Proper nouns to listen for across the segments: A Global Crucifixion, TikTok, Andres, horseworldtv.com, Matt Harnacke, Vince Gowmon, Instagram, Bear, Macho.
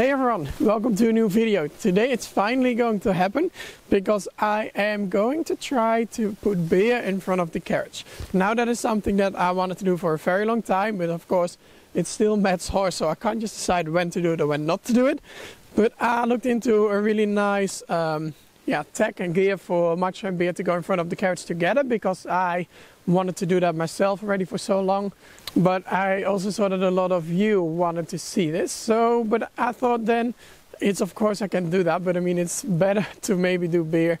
Hey everyone, welcome to a new video. Today it's finally going to happen because I am going to try to put Bear in front of the carriage. Now that is something that I wanted to do for a very long time, but of course it's still Matt's horse, so I can't just decide when to do it or when not to do it. But I looked into a really nice tech and gear for Macho and Bear to go in front of the carriage together, because I wanted to do that myself already for so long. But I also saw that a lot of you wanted to see this, so but I thought then it's, of course I can do that, but I mean it's better to maybe do Bear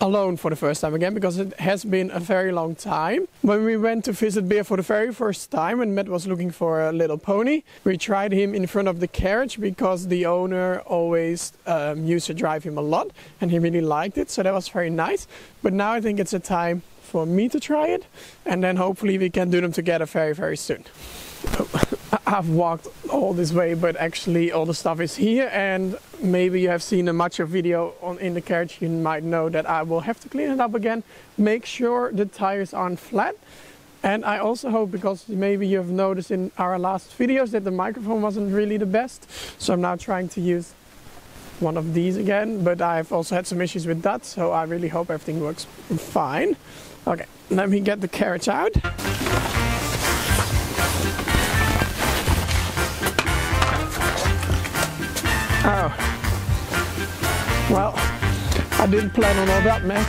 alone for the first time again, because it has been a very long time. When we went to visit Bear for the very first time, when Matt was looking for a little pony, we tried him in front of the carriage because the owner always used to drive him a lot and he really liked it, so that was very nice. But now I think it's a time for me to try it, and then hopefully we can do them together very soon. I've walked all this way, but actually all the stuff is here, and maybe you have seen a Macho video in the carriage. You might know that I will have to clean it up again, make sure the tires aren't flat. And I also hope, because maybe you've noticed in our last videos that the microphone wasn't really the best, so I'm now trying to use one of these again, but I've also had some issues with that, so I really hope everything works fine. Okay, let me get the carriage out. Oh. Well, I didn't plan on all that mess.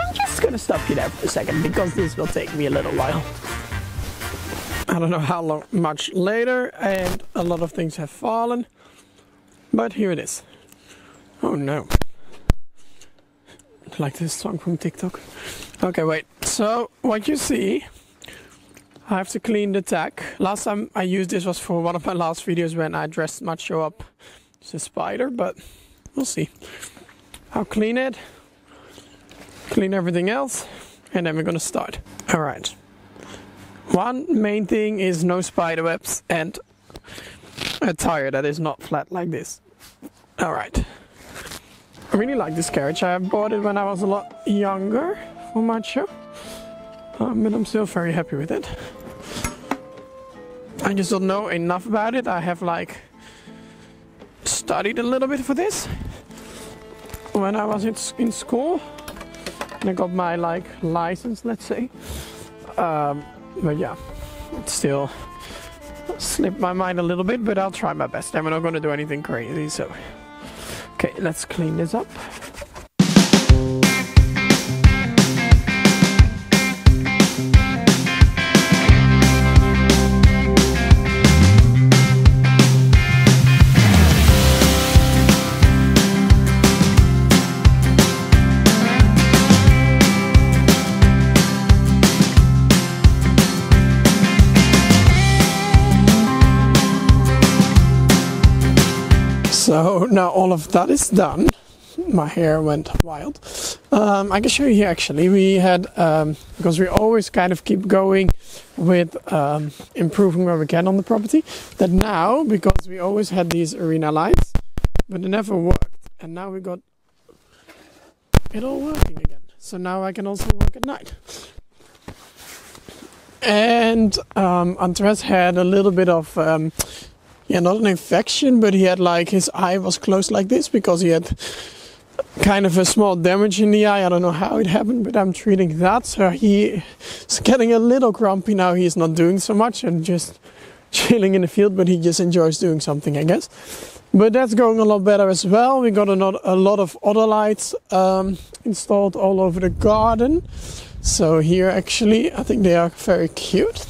I'm just gonna stop you there for a second, because this will take me a little while. I don't know how long, much later, and a lot of things have fallen, but here it is. Oh no. Like this song from TikTok. Okay, wait. So what you see, I have to clean the tack. Last time I used this was for one of my last videos when I dressed Macho up as a spider, but we'll see. I'll clean it, clean everything else, and then we're gonna start. All right. One main thing is no spider webs and a tire that is not flat like this. All right. I really like this carriage. I bought it when I was a lot younger for Macho, but I'm still very happy with it. I just don't know enough about it. I have like studied a little bit for this when I was in school, and I got my like license, let's say. But yeah, it still slipped my mind a little bit, but I'll try my best. I'm not going to do anything crazy, so. Okay, let's clean this up. So now all of that is done. My hair went wild. I can show you here actually. We had, because we always kind of keep going with improving where we can on the property, that now, because we always had these arena lights, but they never worked. And now we got it all working again. So now I can also work at night. And Andres had a little bit of... yeah, not an infection, but he had like his eye was closed like this because he had kind of a small damage in the eye. I don't know how it happened, but I'm treating that. So he's getting a little grumpy now. He's not doing so much and just chilling in the field, but he just enjoys doing something, I guess. But that's going a lot better as well. We got a lot of other lights installed all over the garden. So here actually, I think they are very cute.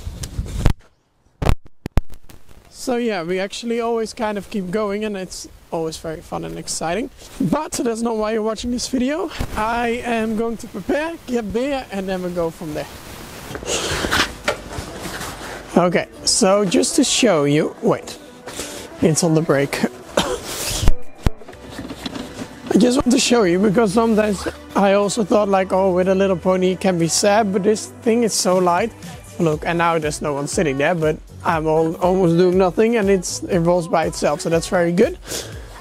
So yeah, we actually always kind of keep going, and it's always very fun and exciting. But that's not why you're watching this video. I am going to prepare, get Bear, and then we'll go from there. Okay, so just to show you, wait, it's on the brake. I just want to show you, because sometimes I also thought like, oh, with a little pony it can be sad, but this thing is so light. Look, and now there's no one sitting there, but I'm almost doing nothing, and it rolls by itself, so that's very good.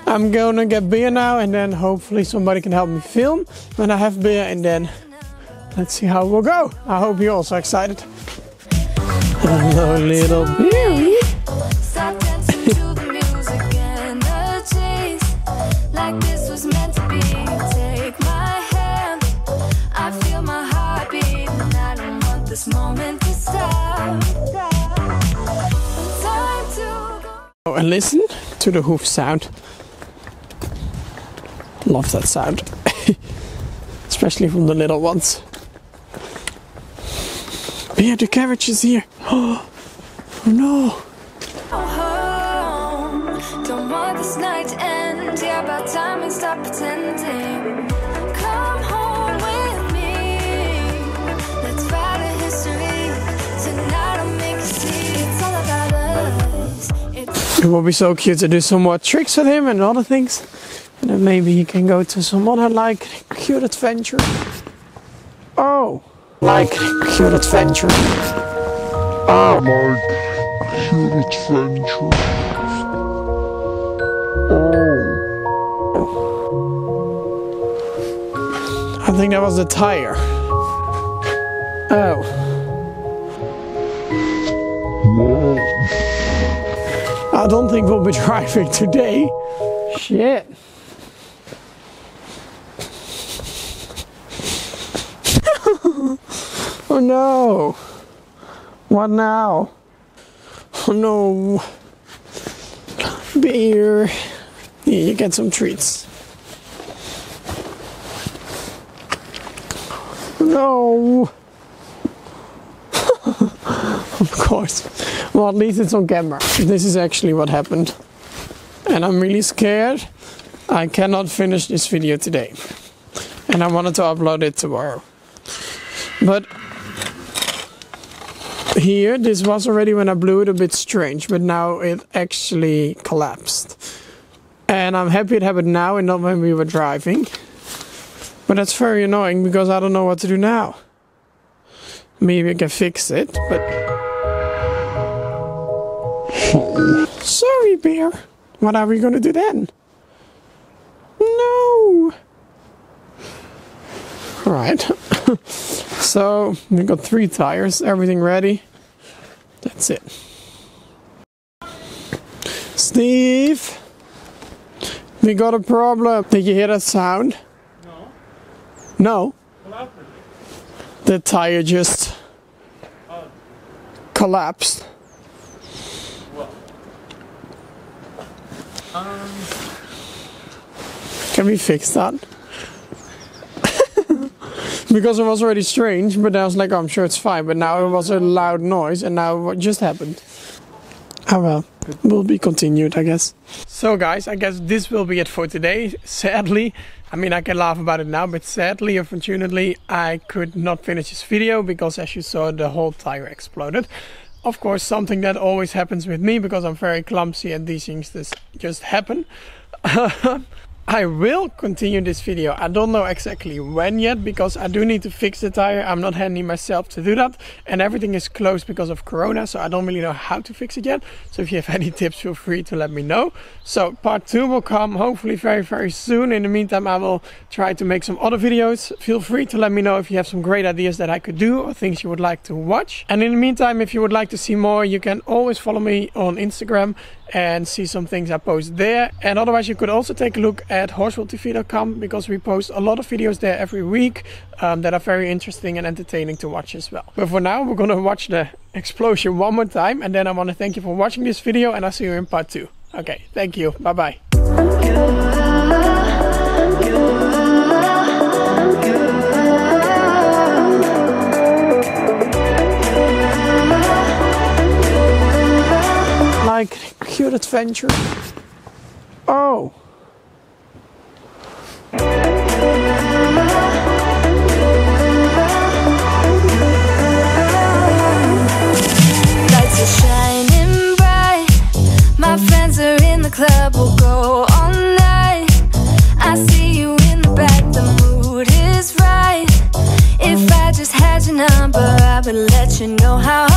I'm gonna get Bear now, and then hopefully somebody can help me film when I have Bear, and then let's see how we'll go. I hope you're also excited. Hello, little Bear. And listen to the hoof sound. Love that sound. Especially from the little ones. Yeah, the carriage is here. Oh no. Don't want this night to end. Yeah, about time and stop pretending. Come home with me. Let's write a history. Tonight I'll make you see. It's all about us. It would be so cute to do some more tricks with him and other things. And then maybe he can go to some other like cute adventure. Oh, like cute adventure. Oh, like cute adventure. Oh, I think that was the tire. Oh. Whoa. I don't think we'll be driving today. Shit. Oh no! What now? Oh no! Bear! Yeah, you get some treats. No! Of course. Well, at least it's on camera. This is actually what happened. And I'm really scared. I cannot finish this video today. And I wanted to upload it tomorrow. But here, this was already when I blew it a bit strange, but now it actually collapsed. And I'm happy it happened now and not when we were driving. But that's very annoying because I don't know what to do now. Maybe I can fix it, but... Sorry, Bear. What are we gonna do then? No! Right. So we got 3 tires, everything ready. That's it. Steve, we got a problem. Did you hear that sound? No. No? What happened? The tire just collapsed. Well. Can we fix that? Because it was already strange, but I was like, oh, I'm sure it's fine. But now it was a loud noise, and now what just happened? Oh well, it will be continued, I guess. So guys, I guess this will be it for today. Sadly, I mean, I can laugh about it now, but sadly, unfortunately, I could not finish this video because, as you saw, the whole tire exploded. Of course, something that always happens with me because I'm very clumsy and these things just happen. I will continue this video. I don't know exactly when yet because I do need to fix the tire. I'm not handy myself to do that, and everything is closed because of Corona, so I don't really know how to fix it yet. So if you have any tips, feel free to let me know. So part 2 will come hopefully very soon. In the meantime, I will try to make some other videos. Feel free to let me know if you have some great ideas that I could do or things you would like to watch. And in the meantime, if you would like to see more, you can always follow me on Instagram and see some things I post there. And otherwise, you could also take a look at horseworldtv.com because we post a lot of videos there every week that are very interesting and entertaining to watch as well. But for now, we're gonna watch the explosion one more time, and then I want to thank you for watching this video, and I'll see you in part 2. Okay, thank you. Bye bye. Cute adventure. Oh. Lights are shining bright. My friends are in the club. We'll go all night. I see you in the back. The mood is right. If I just had your number, I would let you know how.